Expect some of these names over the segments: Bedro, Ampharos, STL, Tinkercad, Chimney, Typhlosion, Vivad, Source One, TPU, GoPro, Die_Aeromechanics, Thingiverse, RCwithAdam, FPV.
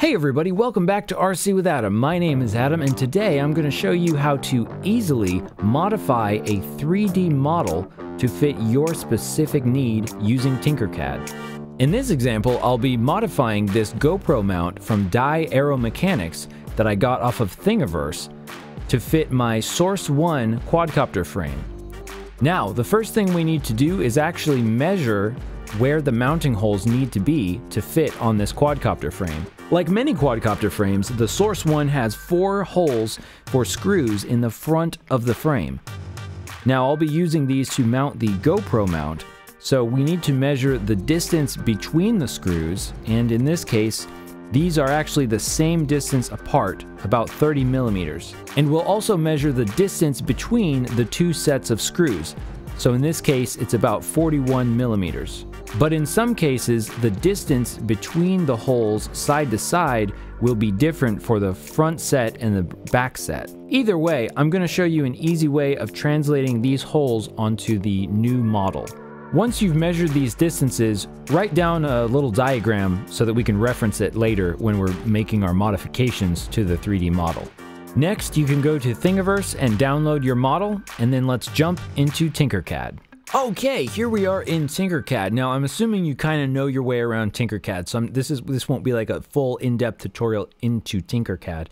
Hey everybody, welcome back to RC with Adam. My name is Adam, and today I'm going to show you how to easily modify a 3D model to fit your specific need using Tinkercad. In this example, I'll be modifying this GoPro mount from Die Aeromechanics that I got off of Thingiverse to fit my Source One quadcopter frame. Now, the first thing we need to do is actually measure where the mounting holes need to be to fit on this quadcopter frame. Like many quadcopter frames, the Source One has 4 holes for screws in the front of the frame. Now I'll be using these to mount the GoPro mount, so we need to measure the distance between the screws, and in this case, these are actually the same distance apart, about 30 millimeters. And we'll also measure the distance between the 2 sets of screws. So in this case, it's about 41 millimeters. But in some cases, the distance between the holes side to side will be different for the front set and the back set. Either way, I'm going to show you an easy way of translating these holes onto the new model. Once you've measured these distances, write down a little diagram so that we can reference it later when we're making our modifications to the 3D model. Next, you can go to Thingiverse and download your model, and then let's jump into Tinkercad. Okay, here we are in Tinkercad. Now, I'm assuming you kind of know your way around Tinkercad, so this won't be like a full in-depth tutorial into Tinkercad,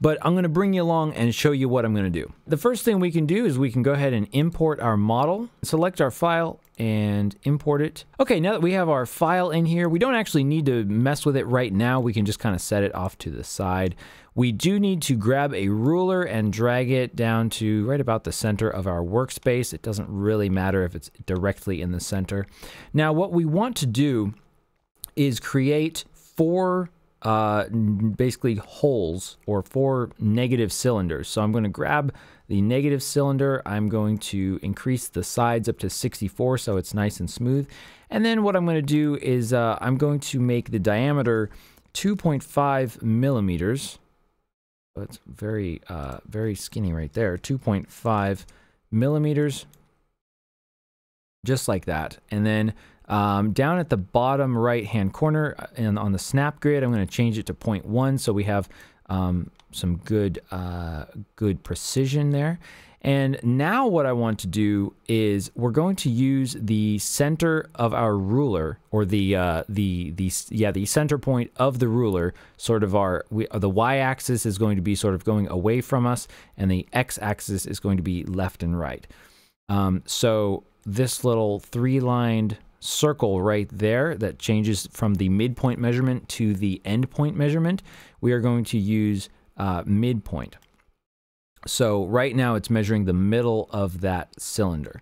but I'm going to bring you along and show you what I'm going to do. The first thing we can do is we can go ahead and import our model, select our file, and import it. Okay, now that we have our file in here, we don't actually need to mess with it right now. We can just kind of set it off to the side. We do need to grab a ruler and drag it down to right about the center of our workspace. It doesn't really matter if it's directly in the center. Now, what we want to do is create 4 basically holes or 4 negative cylinders. So I'm going to grab the negative cylinder. I'm going to increase the sides up to 64 so it's nice and smooth. And then what I'm going to do is I'm going to make the diameter 2.5 millimeters. That's very, very skinny right there. 2.5 millimeters. Just like that. And then down at the bottom right-hand corner and on the snap grid, I'm going to change it to 0.1 so we have some good, good precision there. And now what I want to do is we're going to use the center of our ruler, or the center point of the ruler. Sort of the y-axis is going to be sort of going away from us, and the x-axis is going to be left and right. So this little 3-lined circle right there that changes from the midpoint measurement to the endpoint measurement, we are going to use midpoint. So right now it's measuring the middle of that cylinder.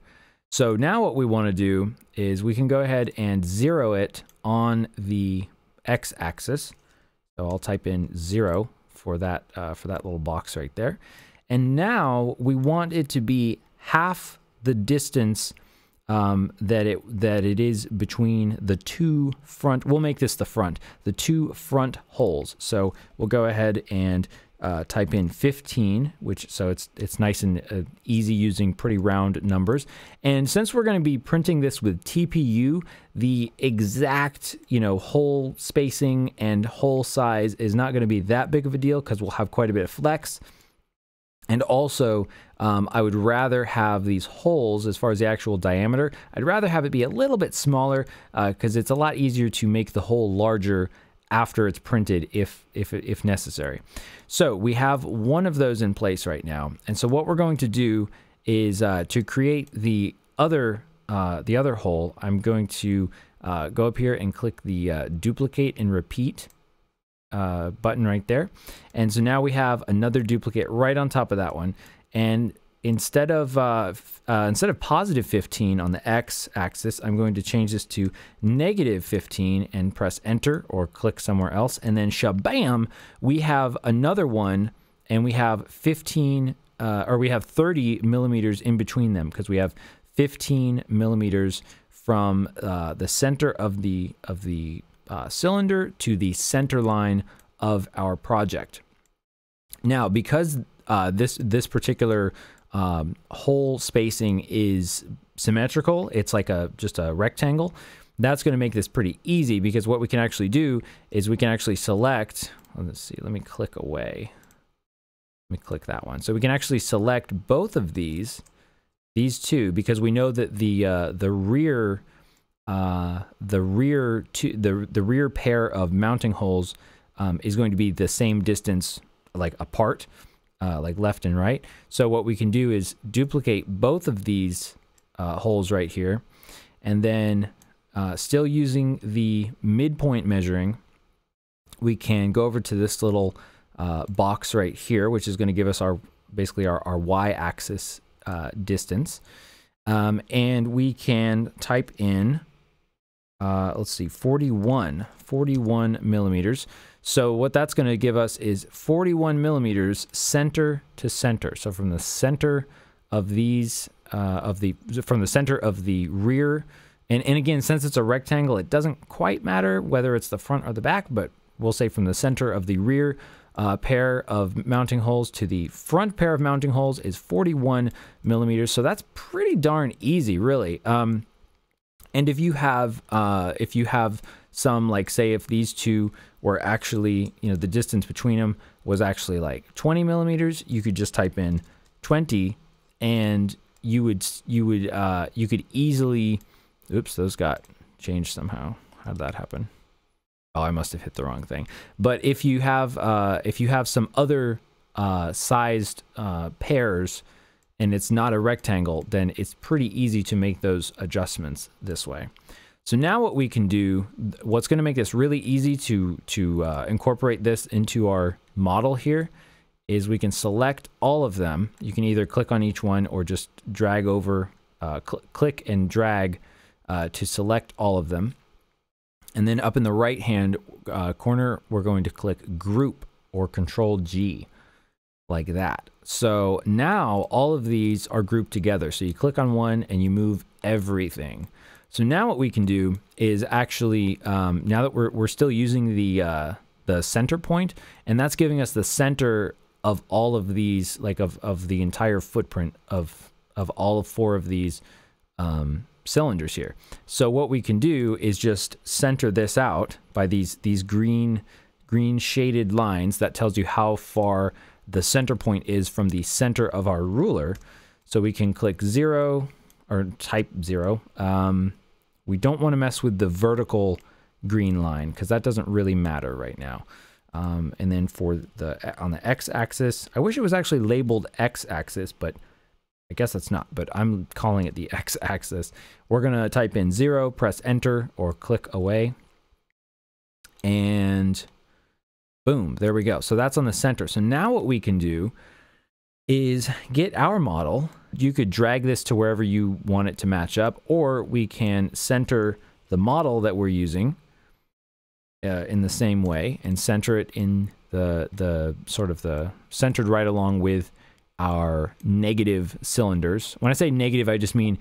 So now what we want to do is we can go ahead and zero it on the x-axis. So I'll type in 0 for that little box right there. And now we want it to be half the distance that it is between the 2 front. We'll make this the 2 front holes. So we'll go ahead and type in 15, which so it's nice and easy using pretty round numbers. And since we're going to be printing this with TPU, the exact hole spacing and hole size is not going to be that big of a deal because we'll have quite a bit of flex. And also, I would rather have these holes, as far as the actual diameter, I'd rather have it be a little bit smaller because it's a lot easier to make the hole larger after it's printed if necessary. So we have one of those in place right now. And so what we're going to do is to create the other hole, I'm going to go up here and click the duplicate and repeat button right there. And so now we have another duplicate right on top of that one. And instead of positive 15 on the x-axis, I'm going to change this to negative 15 and press enter or click somewhere else. And then shabam, we have another one, and we have 30 millimeters in between them because we have 15 millimeters from the center of the cylinder to the center line of our project. Now, because this particular hole spacing is symmetrical, it's like just a rectangle, that's going to make this pretty easy, because what we can actually do is we can actually select, let's see, let me click away. Let me click that one. So we can actually select both of these two, because we know that the rear pair of mounting holes is going to be the same distance, like apart, like left and right. So what we can do is duplicate both of these holes right here, and then still using the midpoint measuring, we can go over to this little box right here, which is going to give us our basically our y-axis distance, and we can type in let's see, 41 millimeters. So what that's going to give us is 41 millimeters center to center. So from the center of these from the center of the rear, and again, since it's a rectangle, it doesn't quite matter whether it's the front or the back, but we'll say from the center of the rear pair of mounting holes to the front pair of mounting holes is 41 millimeters. So that's pretty darn easy, really. And if you have some, like say if these two were actually, you know, the distance between them was actually like 20 millimeters, you could just type in 20, and you could easily, oops, those got changed somehow. How'd that happen? Oh, I must have hit the wrong thing. But if you have some other sized pairs and it's not a rectangle, then it's pretty easy to make those adjustments this way. So now what we can do, what's going to make this really easy to incorporate this into our model here, is we can select all of them. You can either click on each one or just drag over, click and drag to select all of them. And then up in the right-hand corner, we're going to click Group or Control-G, like that. So now all of these are grouped together. So you click on one and you move everything. So now what we can do is actually, now that we're still using the center point, and that's giving us the center of all of these, like of the entire footprint of all of four of these cylinders here. So what we can do is just center this out by these green shaded lines. That tells you how far the center point is from the center of our ruler. So we can click 0 or type 0. We don't want to mess with the vertical green line because that doesn't really matter right now. And then for on the x-axis, I wish it was actually labeled x-axis, but I guess that's not, but I'm calling it the x-axis. We're going to type in 0, press enter or click away, and boom, there we go. So that's on the center. So now what we can do is get our model. You could drag this to wherever you want it to match up, or we can center the model that we're using in the same way and center it in the sort of the centered right along with our negative cylinders. When I say negative, I just mean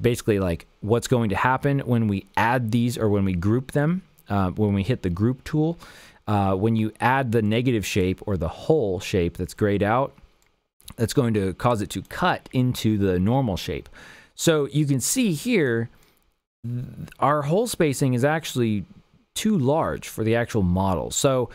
basically like what's going to happen when we add these or when we group them, when we hit the group tool. When you add the negative shape or the whole shape that's grayed out, that's going to cause it to cut into the normal shape. So you can see here, our hole spacing is actually too large for the actual model. So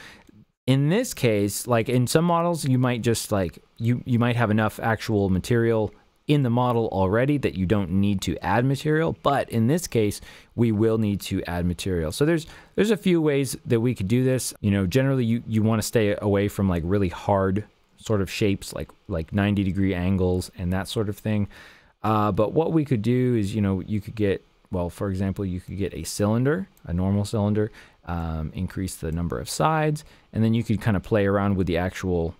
in this case, like in some models, you might just like, you might have enough actual material in the model already that you don't need to add material, but in this case, we will need to add material. So there's a few ways that we could do this. You know, generally you want to stay away from like really hard sort of shapes, like 90-degree angles and that sort of thing. But what we could do is, you know, you could get, well, for example, you could get a cylinder, a normal cylinder, increase the number of sides, and then you could kind of play around with the actual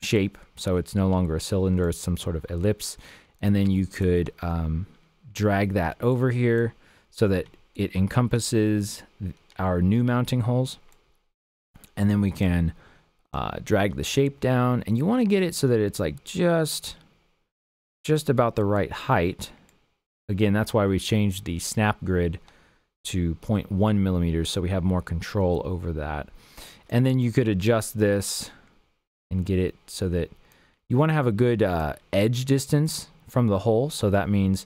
shape. So it's no longer a cylinder, it's some sort of ellipse. And then you could drag that over here so that it encompasses our new mounting holes. And then we can drag the shape down, and you want to get it so that it's like just about the right height. Again, that's why we changed the snap grid to 0.1 millimeters, so we have more control over that. And then you could adjust this and get it so that you want to have a good edge distance from the hole. So that means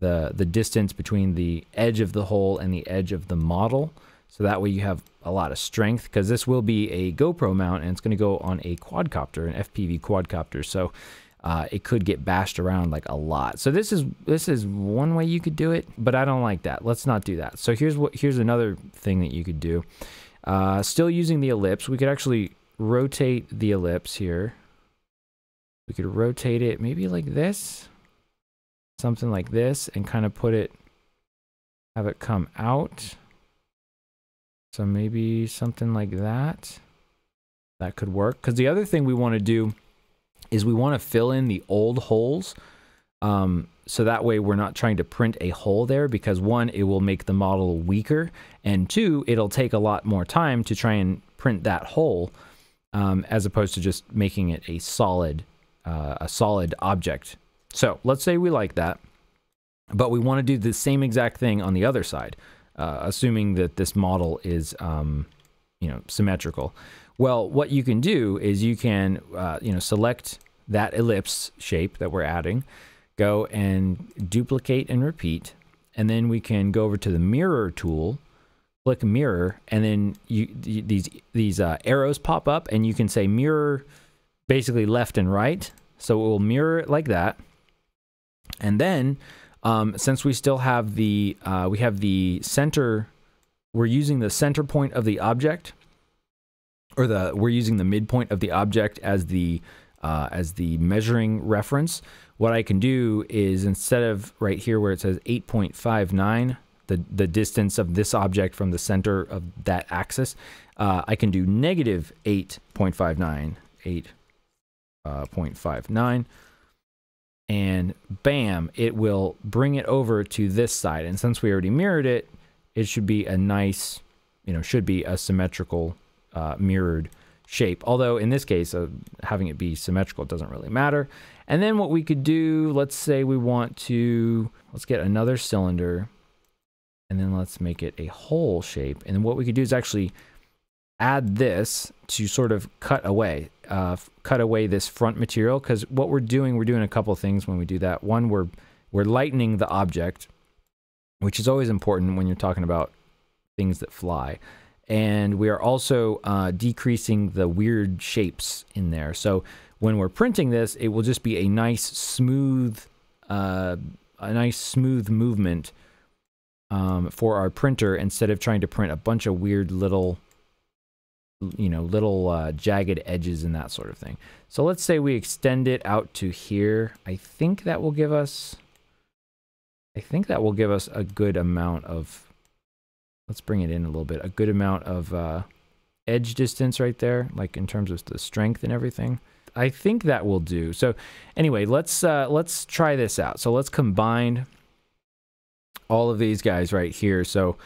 the distance between the edge of the hole and the edge of the model. So that way you have a lot of strength, because this will be a GoPro mount and it's going to go on a quadcopter, an FPV quadcopter. So it could get bashed around like a lot. So this is one way you could do it, but I don't like that. Let's not do that. So here's another thing that you could do. Still using the ellipse, we could actually rotate the ellipse here. We could rotate it maybe like this, something like this, and kind of put it, have it come out. So maybe something like that. That could work. Because the other thing we want to do is we want to fill in the old holes. So that way we're not trying to print a hole there, because one, it will make the model weaker, and two, it'll take a lot more time to try and print that hole as opposed to just making it a solid object. So let's say we like that, but we want to do the same exact thing on the other side. Assuming that this model is, you know, symmetrical. Well, what you can do is you can, you know, select that ellipse shape that we're adding, go and duplicate and repeat, and then we can go over to the mirror tool, click mirror, and then these arrows pop up, and you can say mirror basically left and right, so it will mirror it like that, and then. Since we still have the, we have the center, we're using the center point of the object, or the, we're using the midpoint of the object as the measuring reference. What I can do is, instead of right here where it says 8.59, the distance of this object from the center of that axis, I can do negative 8.59, 8.59. And bam, it will bring it over to this side. And since we already mirrored it, it should be a nice, you know, should be a symmetrical mirrored shape. Although in this case, having it be symmetrical doesn't really matter. And then what we could do, let's say we want to, let's get another cylinder and then let's make it a hole shape. And then what we could do is actually add this to sort of cut away this front material, because what we're doing a couple things when we do that. One, we're lightening the object, which is always important when you're talking about things that fly. And we are also decreasing the weird shapes in there. So when we're printing this, it will just be a nice smooth movement for our printer, instead of trying to print a bunch of weird little, you know, little jagged edges and that sort of thing. So let's say we extend it out to here. I think that will give us, a good amount of, let's bring it in a little bit, a good amount of edge distance right there, like in terms of the strength and everything. I think that will do. So anyway, let's try this out. So let's combine all of these guys right here. So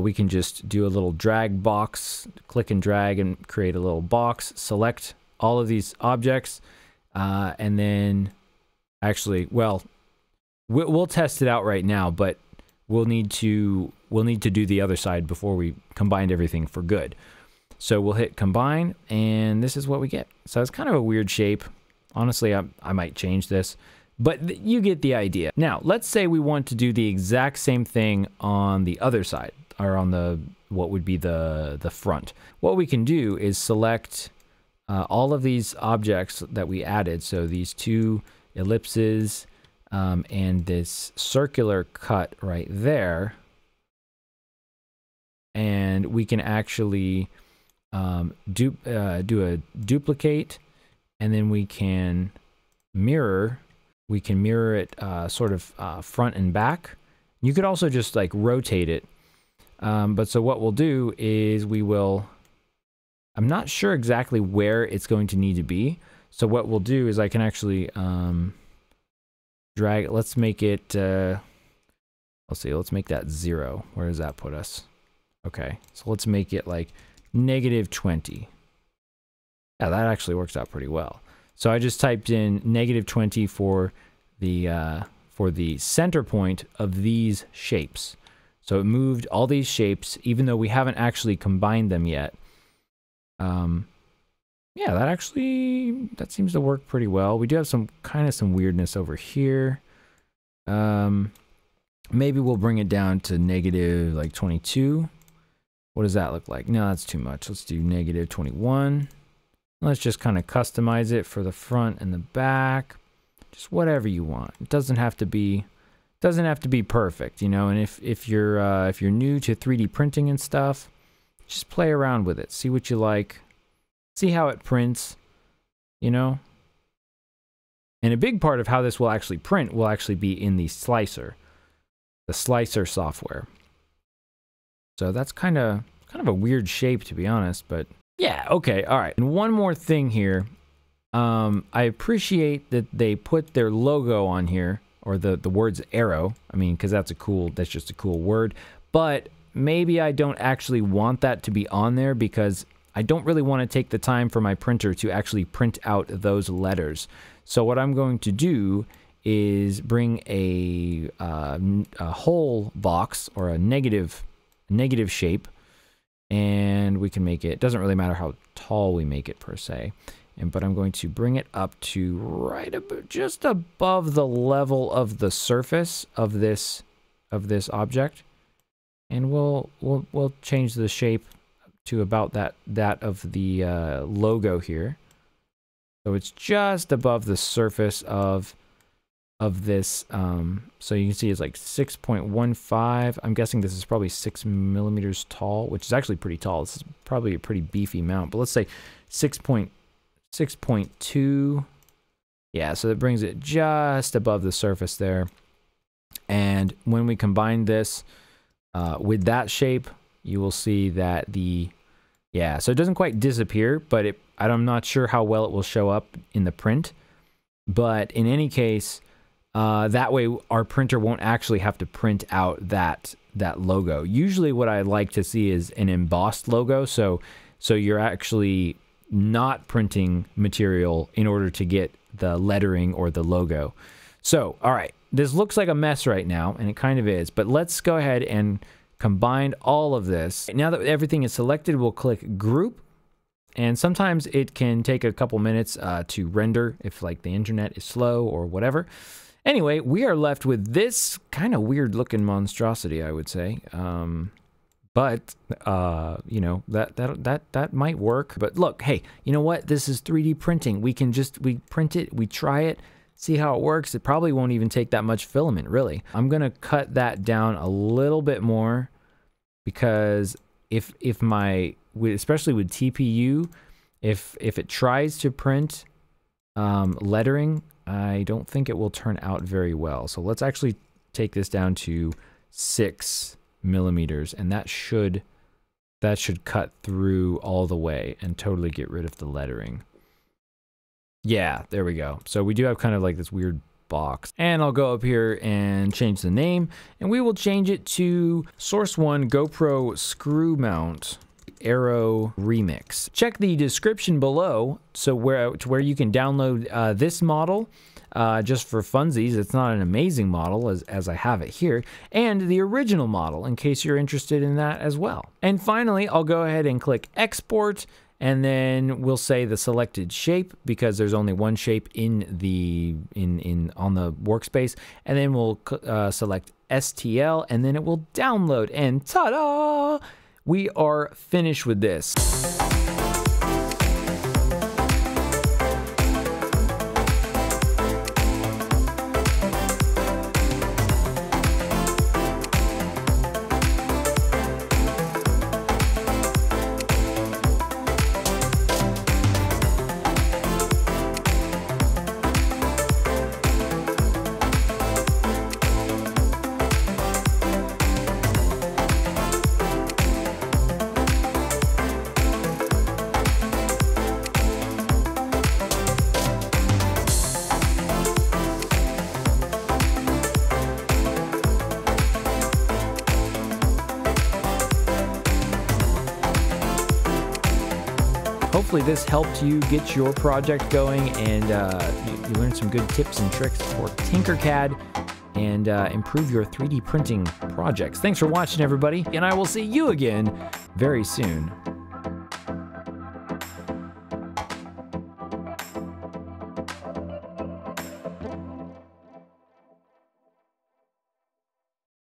we can just do a little drag box, click and drag and create a little box, select all of these objects, and then actually, well, we'll test it out right now, but we'll need to do the other side before we combine everything for good. So we'll hit combine, and this is what we get. So it's kind of a weird shape. Honestly, I might change this. But you get the idea. Now, let's say we want to do the exact same thing on the other side, or on the, what would be the front. What we can do is select all of these objects that we added. So these two ellipses and this circular cut right there. And we can actually do a duplicate, and then we can mirror. We can mirror it sort of front and back. You could also just like rotate it. But so what we'll do is we will, I'm not sure exactly where it's going to need to be. So what we'll do is I can actually drag it. Let's make it, let's see, let's make that 0. Where does that put us? Okay, so let's make it like negative 20. Yeah, that actually works out pretty well. So I just typed in negative 20 for the center point of these shapes. So it moved all these shapes, even though we haven't actually combined them yet. Yeah, that seems to work pretty well. We do have some weirdness over here. Maybe we'll bring it down to negative like 22. What does that look like? No, that's too much. Let's do negative 21. Let's just kind of customize it for the front and the back. Just whatever you want. It doesn't have to be perfect, you know. And if you're new to 3D printing and stuff, just play around with it. See what you like. See how it prints, you know. And a big part of how this will actually print will actually be in the slicer software. So that's kind of a weird shape, to be honest, but yeah, okay, all right. And one more thing here. I appreciate that they put their logo on here, or the words arrow. I mean, because that's just a cool word. But maybe I don't actually want that to be on there, because I don't really want to take the time for my printer to actually print out those letters. So what I'm going to do is bring a whole box, or a negative shape, and we can make it, doesn't really matter how tall we make it per se, but I'm going to bring it up to right above, just above the level of the surface of this object, and we'll change the shape to about that of the logo here. So it's just above the surface of this, so you can see it's like 6.15. I'm guessing this is probably 6 millimeters tall, which is actually pretty tall. This is probably a pretty beefy mount, but let's say 6.2. Yeah, so that brings it just above the surface there. And when we combine this with that shape, you will see that yeah, so it doesn't quite disappear, but I'm not sure how well it will show up in the print. But in any case, that way our printer won't actually have to print out that logo. Usually what I like to see is an embossed logo, so you're actually not printing material in order to get the lettering or the logo. So, all right, this looks like a mess right now, and it kind of is, but let's go ahead and combine all of this. Now that everything is selected, we'll click Group. And sometimes it can take a couple minutes to render if like the internet is slow or whatever. Anyway, we are left with this kind of weird looking monstrosity, I would say. You know, that might work. But look, hey, you know what? This is 3D printing. We print it, we try it, see how it works. It probably won't even take that much filament, really. I'm gonna cut that down a little bit more, because if my, especially with TPU, if it tries to print lettering, I don't think it will turn out very well. So let's actually take this down to 6 millimeters, and that should cut through all the way and totally get rid of the lettering. Yeah, there we go. So we do have kind of like this weird box, and I'll go up here and change the name, and we will change it to Source One GoPro Screw Mount Aero Remix. Check the description below to where you can download this model just for funsies. It's not an amazing model as I have it here, and the original model in case you're interested in that as well. And finally, I'll go ahead and click export, and then we'll say the selected shape, because there's only one shape on the workspace, and then we'll select STL, and then it will download, and ta-da! We are finished with this. Hopefully this helped you get your project going, and you learned some good tips and tricks for Tinkercad and improve your 3D printing projects. Thanks for watching, everybody, and I will see you again very soon.